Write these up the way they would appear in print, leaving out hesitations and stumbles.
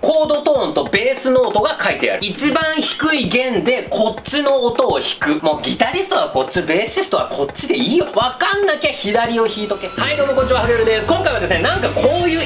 コードトーンとベースノートが書いてある。一番低い弦でこっちの音を弾く。もうギタリストはこっち、ベーシストはこっちでいいよ。わかんなきゃ左を弾いとけ。はい、どうもこんにちは、はげるです。今回はですね、なんかこうい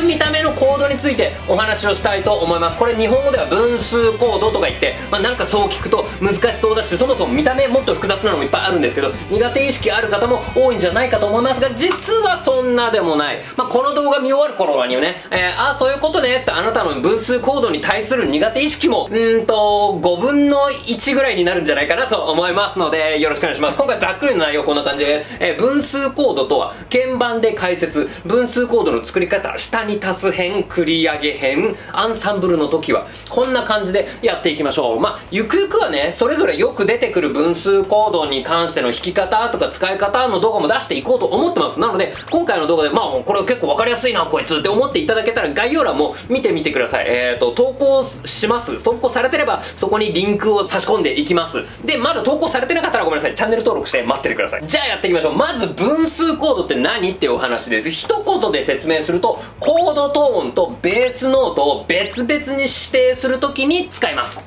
う見た目のコードについてお話をしたいと思います。これ日本語では分数コードとか言って、なんかそう聞くと難しそうだし、そもそも見た目もっと複雑なのもいっぱいあるんですけど、苦手意識ある方も多いんじゃないかと思いますが、実はそんなでもない。この動画見終わる頃にはね、あ、そういうことねってあなたの分数コードに対する苦手意識も、5分の1ぐらいになるんじゃないかなと思いますので、よろしくお願いします。今回ざっくりの内容こんな感じです。分数コードとは、鍵盤で解説、分数コードの作り方、下に足す編、繰り上げ編、アンサンブルの時は、こんな感じでやっていきましょう。ゆくゆくはね、それぞれよく出てくる分数コードに関しての弾き方とか使い方の動画も出していこうと思ってます。なので、今回の動画で、これ結構わかりやすいな、こいつって思っていただけたら、概要欄も見てみてください。投稿します。投稿されてれば、そこにリンクを差し込んでいきます。で、まだ投稿されてなかったらごめんなさい。チャンネル登録して待っててください。じゃあやっていきましょう。まず、分数コードって何っていうお話です。一言で説明すると、コードトーンとベースノートを別々に指定するときに使います。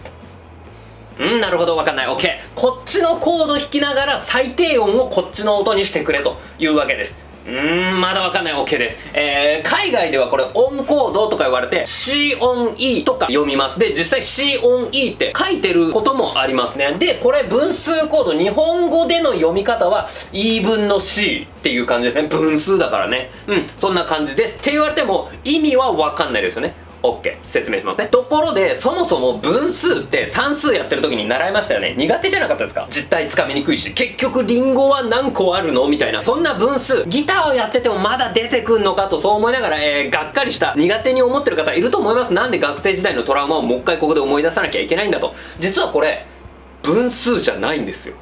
なるほど、わかんない。OK。こっちのコード弾きながら最低音をこっちの音にしてくれというわけです。まだわかんない。OK です。海外ではこれ、音コードとか言われて、C 音 E とか読みます。で、実際 C 音 E って書いてることもありますね。で、これ分数コード、日本語での読み方は、E 分の C っていう感じですね。分数だからね。そんな感じです。って言われても、意味はわかんないですよね。OK、説明しますね。ところで、そもそも分数って算数やってる時に習いましたよね。苦手じゃなかったですか？実態つかみにくいし、結局リンゴは何個あるのみたいな、そんな分数、ギターをやっててもまだ出てくんのかと、そう思いながら、がっかりした、苦手に思ってる方いると思います。なんで学生時代のトラウマをもう一回ここで思い出さなきゃいけないんだと。実はこれ、分数じゃないんですよ。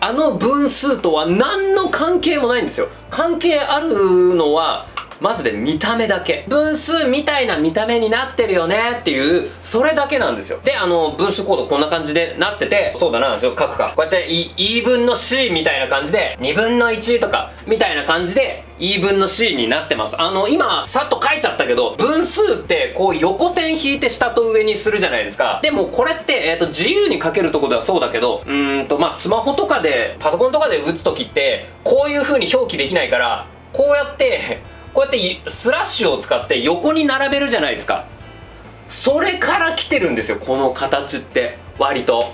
あの分数とは何の関係もないんですよ。関係あるのは、マジで見た目だけ。分数みたいな見た目になってるよねっていう、それだけなんですよ。で、分数コードこんな感じでなってて、そうだな、書くか。こうやって、E 分の C みたいな感じで、2分の1とか、みたいな感じで、E 分の C になってます。今、さっと書いちゃったけど、分数って、こう横線引いて下と上にするじゃないですか。でも、これって、自由に書けるとこではそうだけど、スマホとかで、パソコンとかで打つときって、こういう風に表記できないから、こうやってスラッシュを使って横に並べるじゃないですか。それから来てるんですよ、この形って。割と。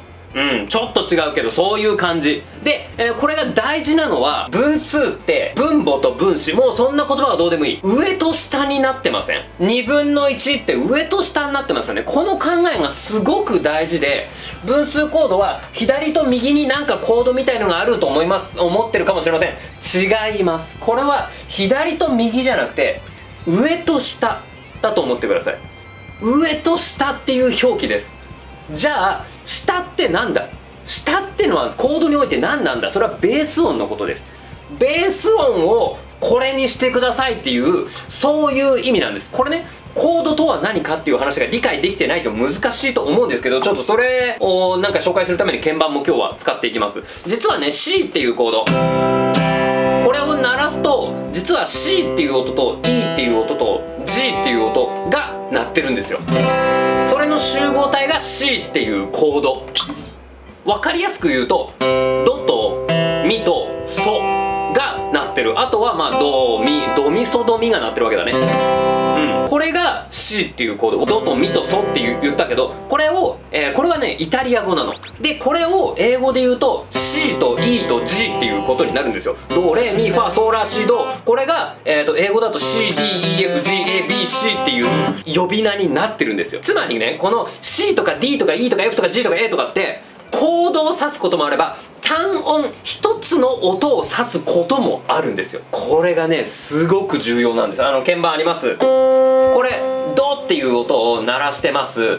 ちょっと違うけど、そういう感じ。で、これが大事なのは、分数って、分母と分子、もうそんな言葉はどうでもいい。上と下になってません？ 2 分の1って上と下になってますよね。この考えがすごく大事で、分数コードは左と右になんかコードみたいのがあると思ってるかもしれません。違います。これは左と右じゃなくて、上と下だと思ってください。上と下っていう表記です。じゃあ、下ってなんだ？下ってのはコードにおいて何なんだ？それはベース音のことです。ベース音をこれにしてくださいっていう、そういう意味なんです。これね、コードとは何かっていう話が理解できてないと難しいと思うんですけど、ちょっとそれをなんか紹介するために鍵盤も今日は使っていきます。実はね、C っていうコード。これを鳴らすと、実は C っていう音と E っていう音と G っていう音が鳴ってるんですよ。それの集合体が C っていうコード。わかりやすく言うと、ドとミとソが鳴ってる。あとはドミソドミが鳴ってるわけだね。これが C っていうコード。ドとミとソって言ったけど、これを、これはね、イタリア語なの。で、これを英語で言うと C と E と G っていうことになるんですよ。ド、レ、ミ、ファ、ソ、ラ、シ、ド。これが、英語だと C、D、E、F、G、A、B、C っていう呼び名になってるんですよ。つまりね、この C とか D とか E とか F とか G とか A とかって、コードを指すこともあれば、単音一つの音を指すこともあるんですよ。これがね、すごく重要なんです。鍵盤あります。これ、ドっていう音を鳴らしてます。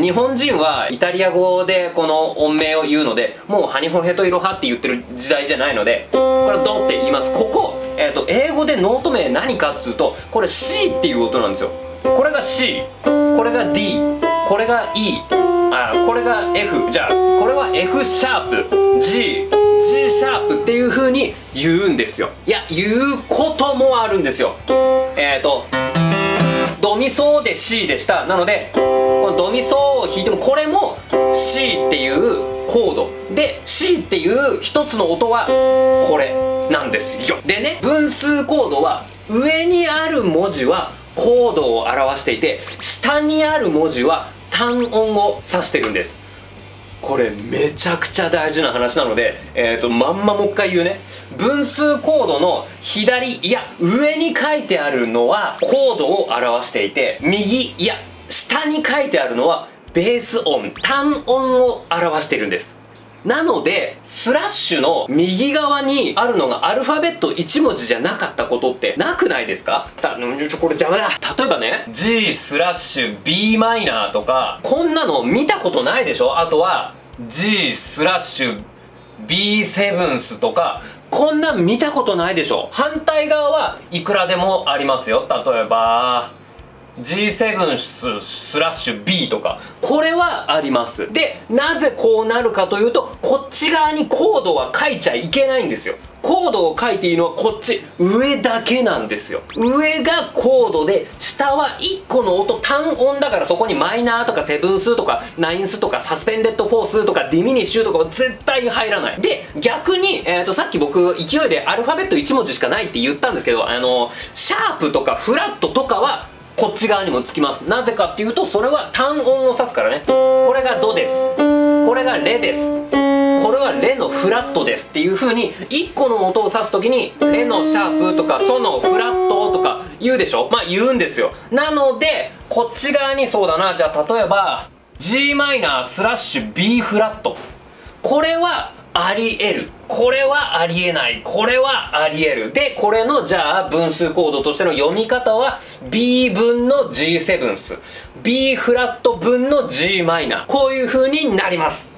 日本人はイタリア語でこの音名を言うので、もうハニホヘとイロハって言ってる時代じゃないので、これドって言います。ここ、英語でノート名何かっつうと、これ C っていう音なんですよ。これが C、これが D、これが E。これが F。じゃあ、これは F シャープ、G、G シャープっていう風に言うんですよ。いや、言うこともあるんですよ。ドミソで C でした。なのでこのドミソを弾いてもこれも C っていうコードで、 C っていう一つの音はこれなんですよ。でね、分数コードは上にある文字はコードを表していて、下にある文字は単音を指してるんです。これめちゃくちゃ大事な話なので、まんまもう一回言うね。分数コードの左、いや上に書いてあるのはコードを表していて、右、いや下に書いてあるのはベース音、単音を表しているんです。なのでスラッシュの右側にあるのがアルファベット1文字じゃなかったことってなくないですか？これ邪魔だ。例えばね、 G スラッシュ B マイナーとか、こんなの見たことないでしょ。あとは G スラッシュ B セブンスとか、こんなん見たことないでしょ。反対側はいくらでもありますよ。例えばG7 スラッシュ B とか、これはあります。でなぜこうなるかというと、こっち側にコードは書いちゃいけないんですよ。コードを書いていいのはこっち上だけなんですよ。上がコードで下は1個の音、単音だから、そこにマイナーとかセブンスとかナインスとかサスペンデッドフォースとかディミニッシュとかは絶対入らない。で逆に、さっき僕勢いでアルファベット1文字しかないって言ったんですけど、シャープとかフラットとかはこっち側にもつきます。なぜかっていうと、それは単音を指すからね。これがドです、これがレです、これはレのフラットですっていう風に、1個の音を指す時にレのシャープとかソのフラットとか言うでしょ。まあ言うんですよ。なのでこっち側に、そうだな、じゃあ例えば Gm スラッシュ B フラット、これはあり得る、これはありえない、これはあり得る。でこれのじゃあ分数コードとしての読み方は B 分の G セブンス、 B フラット分の G マイナー、こういう風になります。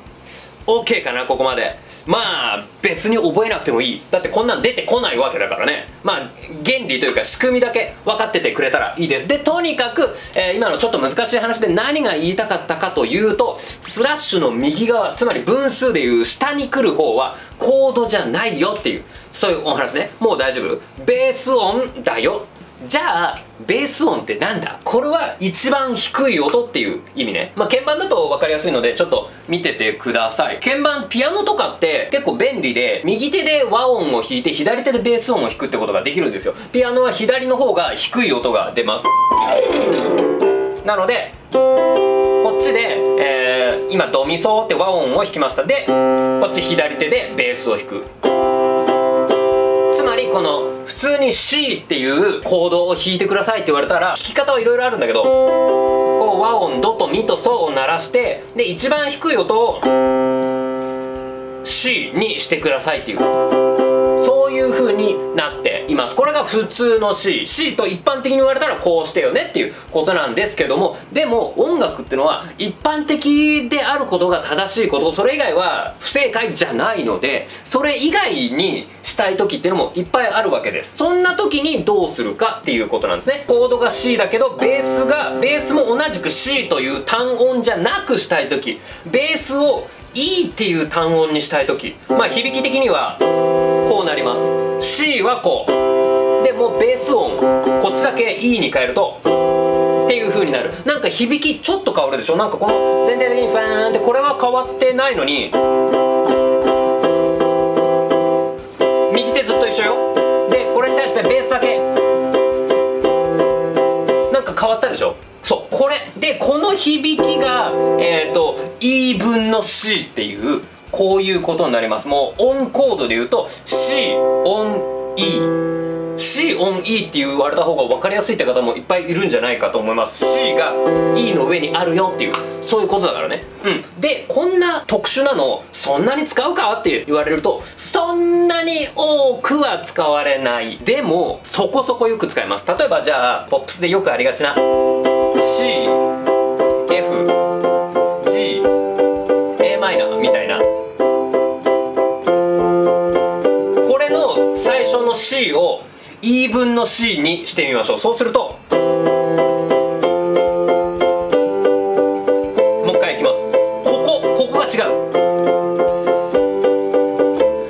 OK かな、ここまで。まあ別に覚えなくてもいい。だってこんなん出てこないわけだからね。まあ原理というか仕組みだけ分かっててくれたらいいです。でとにかく、今のちょっと難しい話で何が言いたかったかというと、スラッシュの右側、つまり分数でいう下に来る方はコードじゃないよっていう、そういうお話ね。もう大丈夫、ベース音だよ。じゃあベース音ってなんだ？これは一番低い音っていう意味ね。まあ鍵盤だと分かりやすいのでちょっと見ててください。鍵盤、ピアノとかって結構便利で、右手で和音を弾いて左手でベース音を弾くってことができるんですよ。ピアノは左の方が低い音が出ます。なのでこっちで、今ドミソって和音を弾きました。でこっち左手でベースを弾く。この普通に C っていうコードを弾いてくださいって言われたら、弾き方はいろいろあるんだけど、こう和音ドとミとソを鳴らして、で一番低い音を C にしてくださいっていう、そういう風になっています。これが普通の C と一般的に言われたらこうしてよねっていうことなんですけども、でも音楽ってのは一般的であることが正しいこと、それ以外は不正解じゃないので、それ以外にしたい時ってのもいっぱいあるわけです。そんな時にどうするかっていうことなんですね。コードが C だけどベースも同じく C という単音じゃなくしたい時、ベースを E っていう単音にしたい時、まあ響き的にはこうなります。 C はこうで、もうベース音こっちだけ E に変えるとっていう風になる。なんか響きちょっと変わるでしょ。なんかこの全体的にファーンって、これは変わってないのに右手ずっと一緒よ。でこれに対してベースだけなんか変わったでしょ。そう、これでこの響きがE 分の C っていう、こういうことになります。もう音コードで言うと C 音 E、 C 音 E って言われた方が分かりやすいって方もいっぱいいるんじゃないかと思います。 C が E の上にあるよっていう、そういうことだからね。うんでこんな特殊なのそんなに使うかって言われると、そんなに多くは使われない。でもそこそこよく使います。例えばじゃあポップスでよくありがちな CFGAm みたいな、C を E 分の C にしてみましょう。そうするともう一回いきます。ここが違う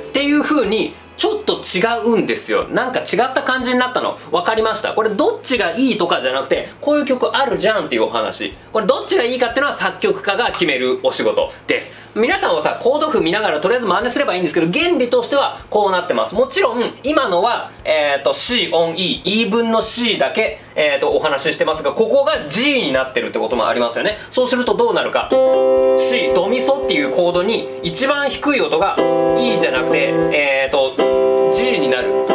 っていう風にちょっと違うんですよ。なんか違った感じになったの分かりました。これどっちがいいとかじゃなくて、こういう曲あるじゃんっていうお話。これどっちがいいかっていうのは作曲家が決めるお仕事です。皆さんはさ、コード譜見ながらとりあえず真似すればいいんですけど、原理としてはこうなってます。もちろん今のは、C 音 E、E 分の C だけ、お話ししてますが、ここが G になってるってこともありますよね。そうするとどうなるか、 C ドミソっていうコードに一番低い音が E じゃなくて、G になるっ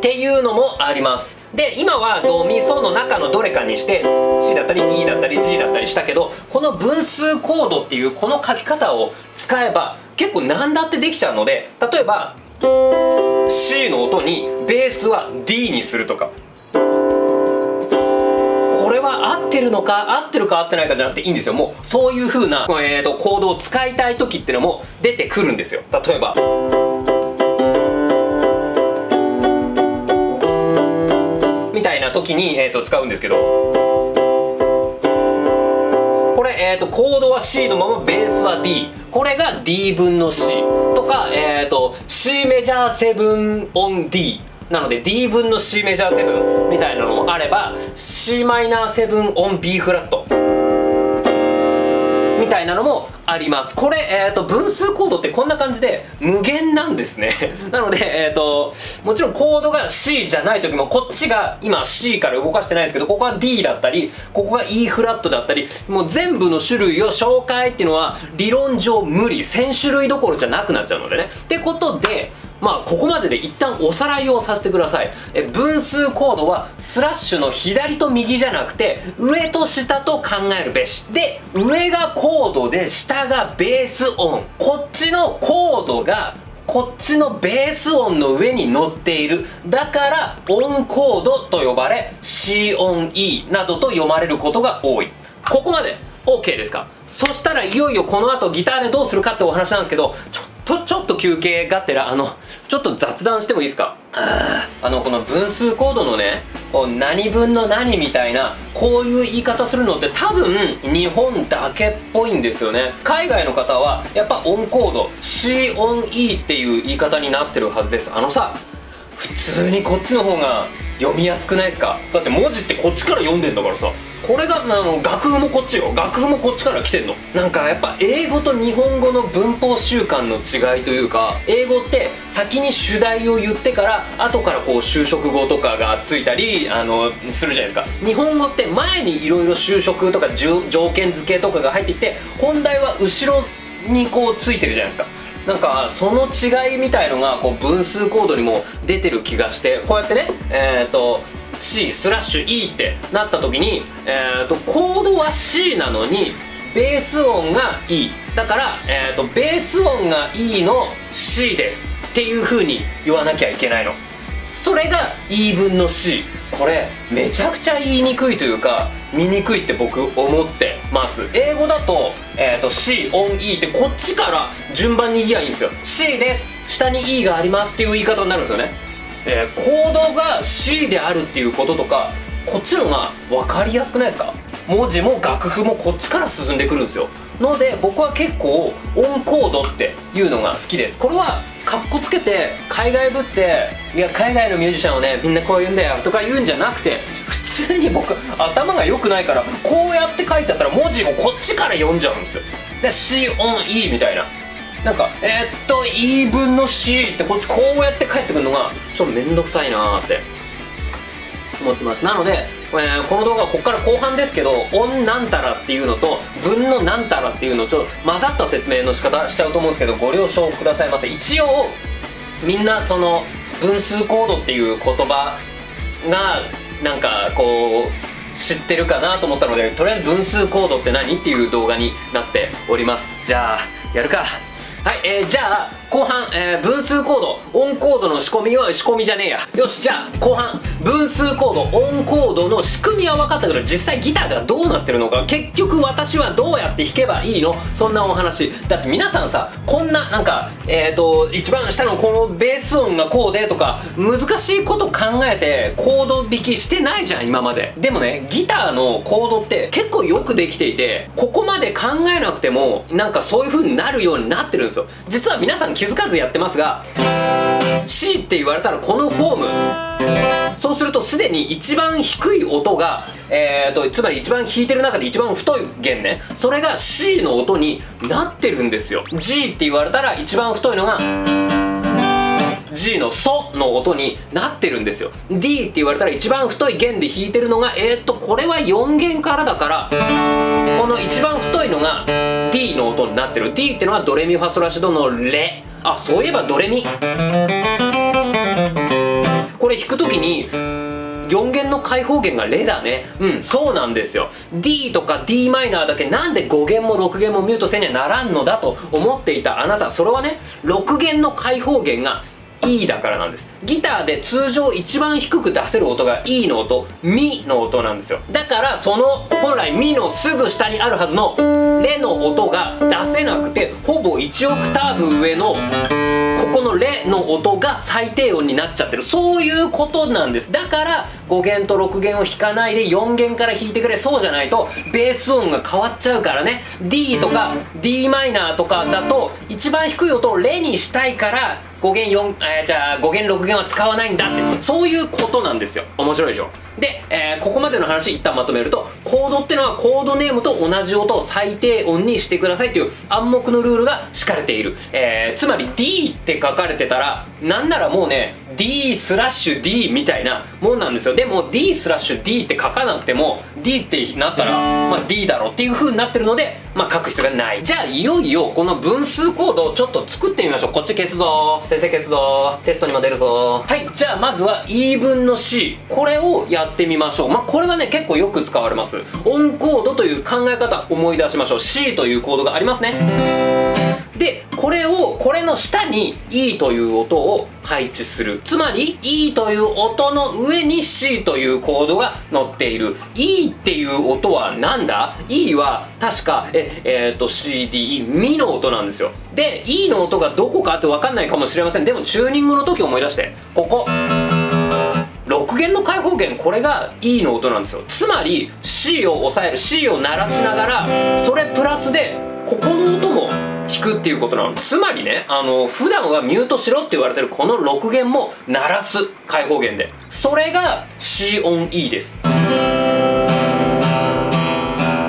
ていうのもあります。で、今はドミソの中のどれかにして C だったり E だったり G だったりしたけど、この分数コードっていうこの書き方を使えば結構何だってできちゃうので、例えば C の音にベースは D にするとか、これは合ってるのか合ってるか合ってないかじゃなくていいんですよ。もうそういう風な、コードを使いたい時ってのも出てくるんですよ。例えばみたいな時に、使うんですけど、これ、コードは C のままベースは D、 これが D 分の C とか、C メジャー7音 D なので D 分の C メジャー7みたいなのもあれば、 C マイナー7音 B フラットみたいなのもあります。これ、分数コードってこんな感じで無限なんですねなので、もちろんコードが C じゃない時も、こっちが今 C から動かしてないですけど、ここは D だったり、ここが E フラットだったり、もう全部の種類を紹介っていうのは理論上無理、1000種類どころじゃなくなっちゃうのでね。ってことで、まあここまでで一旦おさらいをさせてください。分数コードはスラッシュの左と右じゃなくて上と下と考えるべしで、上がコードで下がベース音、こっちのコードがこっちのベース音の上に乗っている、だからオンコードと呼ばれ C 音 E などと読まれることが多い。ここまで OK ですか？そしたらいよいよこの後ギターでどうするかってお話なんですけど、ちょっと休憩がてらちょっと雑談してもいいですか？この分数コードのね、何分の何みたいな、こういう言い方するのって多分日本だけっぽいんですよね。海外の方はやっぱオンコード C オン E っていう言い方になってるはずです。普通にこっちの方が読みやすくないですか？だって文字ってこっちから読んでんだからさ。これが楽譜もこっちよ、楽譜もこっちから来てんの。なんかやっぱ英語と日本語の文法習慣の違いというか、英語って先に主題を言ってから後からこう修飾語とかがついたりするじゃないですか。日本語って前にいろいろ修飾とか条件付けとかが入ってきて、本題は後ろにこうついてるじゃないですか。なんかその違いみたいのがこう分数コードにも出てる気がして、こうやってね、C スラッシュ E ってなった時に、コードは C なのにベース音が E だから、ベース音が E の C ですっていう風に言わなきゃいけないの。それが E 分の C。 これめちゃくちゃ言いにくいというか見にくいって僕思ってます。英語だと、C オン E ってこっちから順番に言えばいいんですよ。 C です、下に E がありますっていう言い方になるんですよね。コードが C であるっていうこととか、こっちの方が分かりやすくないですか？文字も楽譜もこっちから進んでくるんですよ。ので僕は結構オンコードっていうのが好きです。これはカッコつけて海外ぶって「いや海外のミュージシャンをねみんなこう言うんだよ」とか言うんじゃなくて、普通に僕頭が良くないから、こうやって書いてあったら文字をこっちから読んじゃうんですよ。で C オン E みたいな、なんかE 分の C ってこうやって返ってくるのがちょっとめんどくさいなーって思ってます。なのでこの動画はここから後半ですけど、オンなんたらっていうのと分のなんたらっていうのをちょっと混ざった説明の仕方しちゃうと思うんですけど、ご了承くださいませ。一応みんなその分数コードっていう言葉がなんかこう知ってるかなと思ったので、とりあえず分数コードって何っていう動画になっております。じゃあやるか。はい、じゃあ後半、分数コードオンコードの仕込みじゃねえや。よし、じゃあ後半分数コードオンコードの仕組みは分かったけど、実際ギターがどうなってるのか、結局私はどうやって弾けばいいの、そんなお話だって。皆さんさ、こんななんか一番下のこのベース音がこうでとか難しいこと考えてコード弾きしてないじゃん今まで。でもね、ギターのコードって結構よくできていて、ここまで考えなくてもなんかそういう風になるようになってるんですよ。実は皆さん気気づかずやってますが、 C って言われたらこのフォーム、そうするとすでに一番低い音が、つまり一番弾いてる中で一番太い弦ね、それが C の音になってるんですよ。 G って言われたら一番太いのが G のソの音になってるんですよ。 D って言われたら一番太い弦で弾いてるのがこれは4弦からだから、この一番太いのが D の音になってる。 D ってのはドレミファソラシドのレ。あ、そういえばドレミ、これ弾くときに4弦の開放弦がレだね。うん、そうなんですよ。 D とか d マイナーだけなんで5弦も6弦もミュートせにはならんのだと思っていたあなた、それはね、6弦の開放弦がE だからなんです。ギターで通常一番低く出せる音が E の音、ミの音なんですよ。だからその本来ミのすぐ下にあるはずのレの音が出せなくて、ほぼ1オクターブ上のここのレの音が最低音になっちゃってる、そういうことなんです。だから5弦と6弦を弾かないで4弦から弾いてくれ。そうじゃないとベース音が変わっちゃうからね。 D とか d マイナーとかだと一番低い音をレにしたいから5弦5弦6弦は使わないんだって、そういうことなんですよ。面白いでしょ。で、ここまでの話一旦まとめると、コードってのはコードネームと同じ音を最低音にしてくださいという暗黙のルールが敷かれている。つまり D って書かれてたら、なんならもうね D/D みたいなもんなんですよ。でも D/D って書かなくても D ってなったら、まあ、D だろっていう風になってるので、まあ、書く必要がない。じゃあいよいよこの分数コードをちょっと作ってみましょう。こっち消すぞー、先生消すぞー、テストにも出るぞー。はい、じゃあまずは E 分の C、 これをやってみましょう。まあ、これはね結構よく使われます。オンコードという考え方思い出しましょう。 C というコードがありますね。でこれの下に E という音を配置する。つまり E という音の上に C というコードが乗っている。 E っていう音はなんだ？ E は確かCD、ミの音なんですよ。で E の音がどこかって分かんないかもしれません。でもチューニングの時思い出して、ここ6弦の開放弦、これが E の音なんですよ。つまり C を抑える、 C を鳴らしながら、それプラスでここの音も弾くっていうことなの。つまりね、普段はミュートしろって言われてるこの6弦も鳴らす開放弦で、それが C 音 E です。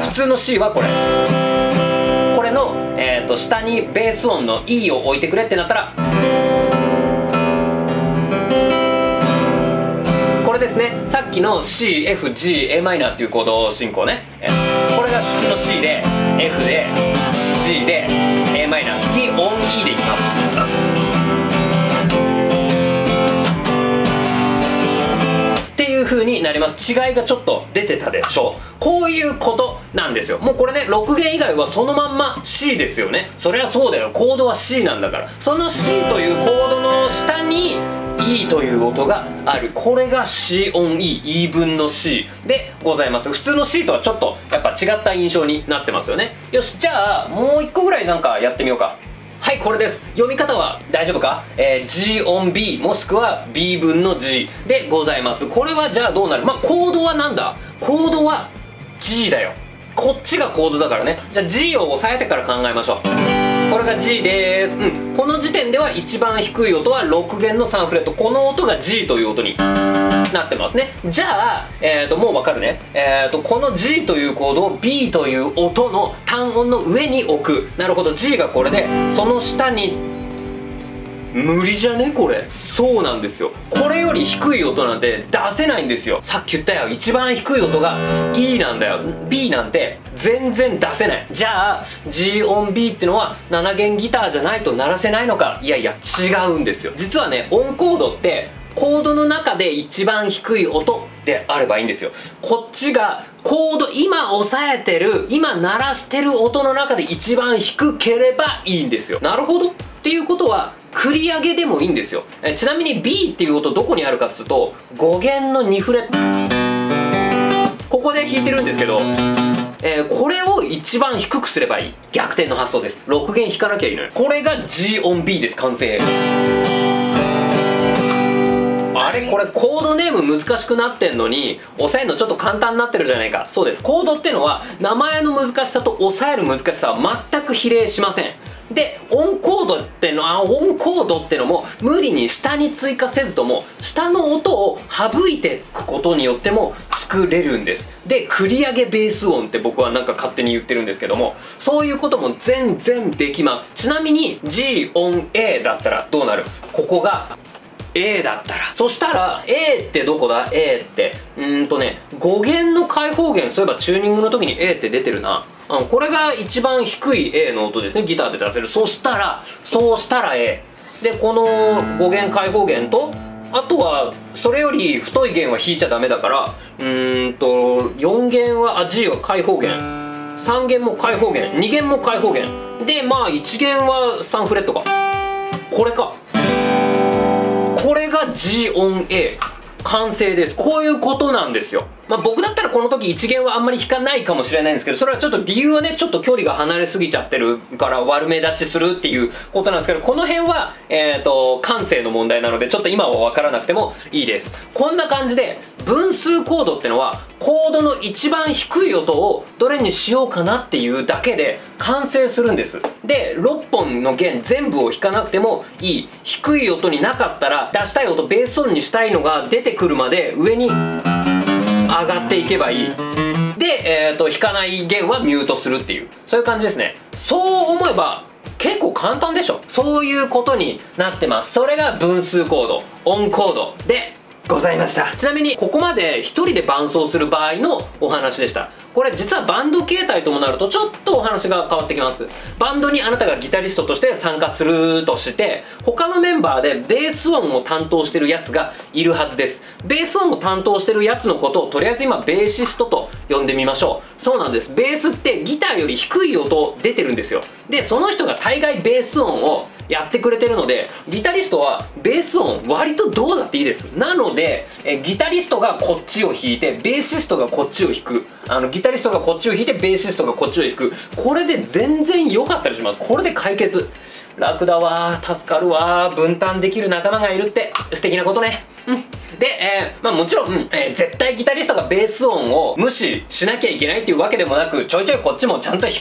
普通の C はこれ、これの、下にベース音の E を置いてくれってなったらこれですね。さっきの CFGAm っていうコード進行ね、これが普通の C で F で G で Am 次音 E でいきます。っていう風になります。違いがちょっと出てたでしょう。こういうことなんですよ。もうこれね、6弦以外はそのまんま C ですよね。そりゃそうだよ、コードは C なんだから。その C というコードの下に E という音がある、これが C 音 E、E 分の C でございます。普通の C とはちょっとやっぱ違った印象になってますよね。よし、じゃあもう1個ぐらいなんかやってみようか。はい、これです。読み方は大丈夫か、G 音 B もしくは B 分の G でございます。これはじゃあどうなる。まあコードはなんだ、コードは G だよ。こっちがコードだからね。じゃあ G を押さえてから考えましょう。これが G でーす、うん、この時点では一番低い音は6弦の3フレット、この音が G という音になってますね。じゃあ、もうわかるね、この G というコードを B という音の単音の上に置く。なるほど、 G がこれで、その下に無理じゃねこれ。そうなんですよ、これより低い音なんて出せないんですよ。さっき言ったよ、一番低い音が E なんだよ。 B なんて全然出せない。じゃあ G 音 B ってのは7弦ギターじゃないと鳴らせないのか。いやいや違うんですよ。実はね、オンコードってコードの中で一番低い音であればいいんですよ。こっちがコード、今押さえてる、今鳴らしてる音の中で一番低ければいいんですよ。なるほどっていうことは繰り上げでもいいんですよ。ちなみに B っていう音どこにあるかっつうと、5弦の2フレット、ここで弾いてるんですけど、これを一番低くすればいい。逆転の発想です。6弦弾かなきゃいいのよ。これが G 音 B です。完成。あれ、これコードネーム難しくなってんのに押さえるのちょっと簡単になってるじゃないか。そうです、コードってのは名前の難しさと押さえる難しさは全く比例しません。でオンコードってのも無理に下に追加せずとも下の音を省いていくことによっても作れるんです。で繰り上げベース音って僕はなんか勝手に言ってるんですけども、そういうことも全然できます。ちなみに G オン A だったらどうなる？ここが A だったら、そしたら A ってどこだ？ A って5弦の開放弦、そういえばチューニングの時に A って出てるな。これが一番低い A の音ですね、ギターで出せる。そうしたら A で、この5弦開放弦と、あとはそれより太い弦は弾いちゃダメだから、4弦はG は開放弦、3弦も開放弦、2弦も開放弦で、まあ1弦は3フレットか、これか、これが G オン A 完成です。こういうことなんですよ。まあ僕だったらこの時1弦はあんまり弾かないかもしれないんですけど、それはちょっと理由はね、ちょっと距離が離れすぎちゃってるから悪目立ちするっていうことなんですけど、この辺は感性の問題なのでちょっと今は分からなくてもいいです。こんな感じで分数コードってのはコードの一番低い音をどれにしようかなっていうだけで完成するんです。で6本の弦全部を弾かなくてもいい、低い音になかったら出したい音、ベース音にしたいのが出てくるまで上に上がっていけばいい。で、弾かない弦はミュートするっていう、そういう感じですね。そう思えば結構簡単でしょ。そういうことになってます。それが分数コード、オンコードでございました。ちなみにここまで一人で伴奏する場合のお話でした。これ実はバンド形態ともなるとちょっとお話が変わってきます。バンドにあなたがギタリストとして参加するとして、他のメンバーでベース音を担当してるやつがいるはずです。ベース音を担当してるやつのことをとりあえず今ベーシストと呼んでみましょう。そうなんです、ベースってギターより低い音出てるんですよ。でその人が大概ベース音をやってくれてるので、ギタリストはベース音割とどうだっていいです。なのでギタリストがこっちを弾いてベーシストがこっちを弾く、ギタリストがこっちを弾いてベーシストがこっちを弾く、これで全然良かったりします。これで解決、楽だわ、助かるわ、分担できる仲間がいるって素敵なことね。で、まあもちろん、絶対ギタリストがベース音を無視しなきゃいけないっていうわけでもなく、ちょいちょいこっちもちゃんと弾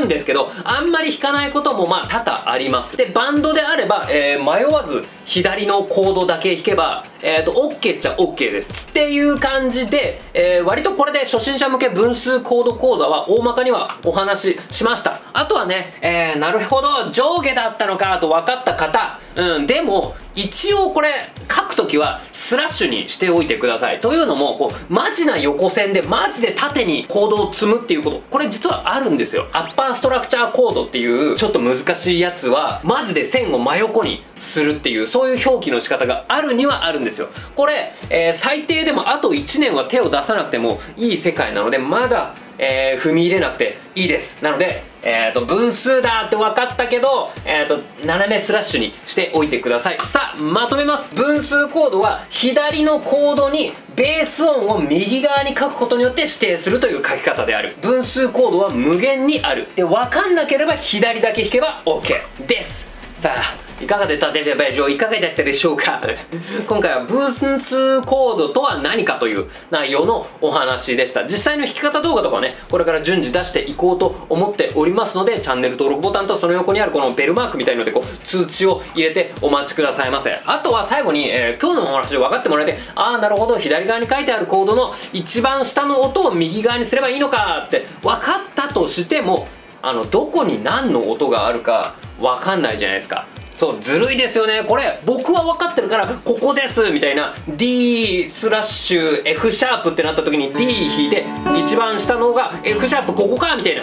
くんですけど、あんまり弾かないこともまあ多々あります。でバンドであれば、迷わず左のコードだけ弾けば、OK っちゃ OK ですっていう感じで、割とこれで初心者向け分数コード講座は大まかにはお話ししました。あとはね、なるほど上下だったのかと分かった方、でも一応これ書くときはスラッシュにしておいてください。というのもこうマジな横線でマジで縦にコードを積むっていうこと、これ実はあるんですよ。アッパーストラクチャーコードっていうちょっと難しいやつはマジで線を真横にするっていう、そういう表記の仕方があるにはあるんですよ。これ、最低でもあと1年は手を出さなくてもいい世界なので、まだ踏み入れなくていいです。なので、分数だって分かったけど、斜めスラッシュにしておいてください。さあまとめます。分数コードは左のコードにベース音を右側に書くことによって指定するという書き方である。分数コードは無限にある。で分かんなければ左だけ弾けば OK です。さあいかがだったでしょうか今回は分数コードとは何かという内容のお話でした。実際の弾き方動画とかはね、これから順次出していこうと思っておりますので、チャンネル登録ボタンとその横にあるこのベルマークみたいのでこう通知を入れてお待ちくださいませ。あとは最後に、今日のお話で分かってもらえて、ああなるほど左側に書いてあるコードの一番下の音を右側にすればいいのかって分かったとしても、どこに何の音があるか分かんないじゃないですか。そうずるいですよね。これ僕は分かってるからここですみたいな、 D スラッシュ F シャープってなった時に D 弾いて一番下の方が F シャープここかみたいな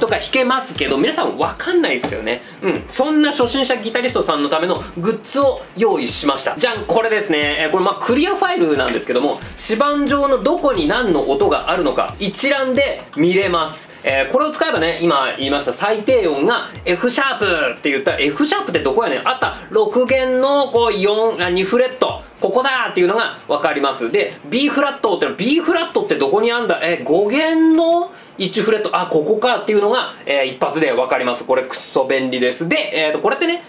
とか弾けますけど、皆さん分かんないですよね。そんな初心者ギタリストさんのためのグッズを用意しました。じゃんこれですね、これクリアファイルなんですけども、指板上のどこに何の音があるのか一覧で見れます。これを使えばね、今言いました最低音が F シャープって言ったら F シャープってどこやねん、あった6弦のこう2フレットここだーっていうのが分かります。で B フラットってのは B フラットってどこにあんだ、5弦の1フレット、あ、ここかっていうのが、一発でわかります。これくっそ便利です。で、これってね、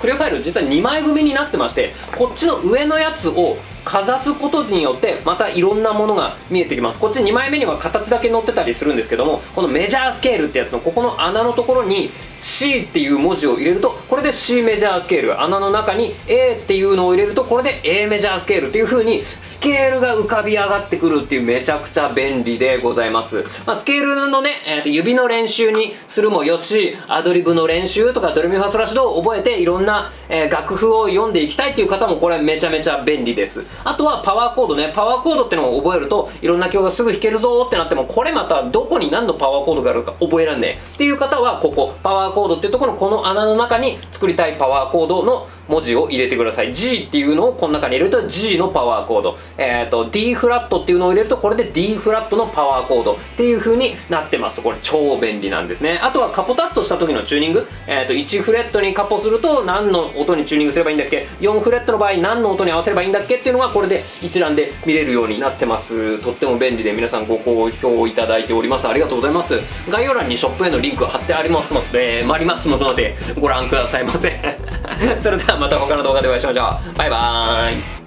クリアファイル実は2枚組になってまして、こっちの上のやつをかざすことによってまたいろんなものが見えてきます。こっち2枚目には形だけ載ってたりするんですけども、このメジャースケールってやつのここの穴のところに C っていう文字を入れると、これで C メジャースケール、穴の中に A っていうのを入れるとこれで A メジャースケールっていう風にスケールが浮かび上がってくるっていうめちゃくちゃ便利でございます。まあ、スケールのね、指の練習にするもよし、アドリブの練習とかドレミファソラシドを覚えていろんな、楽譜を読んでいきたいっていう方もこれめちゃめちゃ便利です。あとはパワーコードね。パワーコードってのを覚えるといろんな曲がすぐ弾けるぞーってなっても、これまたどこに何のパワーコードがあるか覚えらんねえっていう方は、ここパワーコードっていうところのこの穴の中に作りたいパワーコードの文字を入れてください。 G っていうのをこの中に入れると G のパワーコード、D フラットっていうのを入れるとこれで D フラットのパワーコードっていう風になってます。これ超便利なんですね。あとはカポタストした時のチューニング、1フレットにカポすると何の音にチューニングすればいいんだっけ、4フレットの場合何の音に合わせればいいんだっけっていうのがこれで一覧で見れるようになってます。とっても便利で皆さんご好評いただいております。ありがとうございます。概要欄にショップへのリンク貼ってありますので、ご覧くださいませ。それではまた他の動画でお会いしましょう。バイバーイ。